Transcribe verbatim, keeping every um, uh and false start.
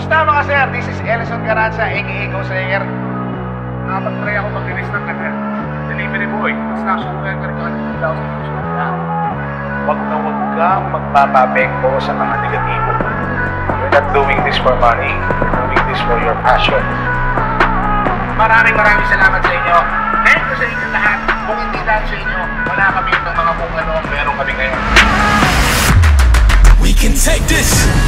Kumusta mga sir? This is Ellison Garanza, aka Go-Sayer. Nakapag-try ako mag-release ng kanya. Delivery boy, construction worker ka ng two thousand na. Huwag na huwag kang magpapabekbo sa mga negatibo. You're not doing this for money, you're doing this for your passion. Maraming maraming salamat sa inyo. Thank you sa inyo lahat. Kung hindi dahil sa inyo, wala kami ng mga kung ano ang meron kami ngayon. We can take this!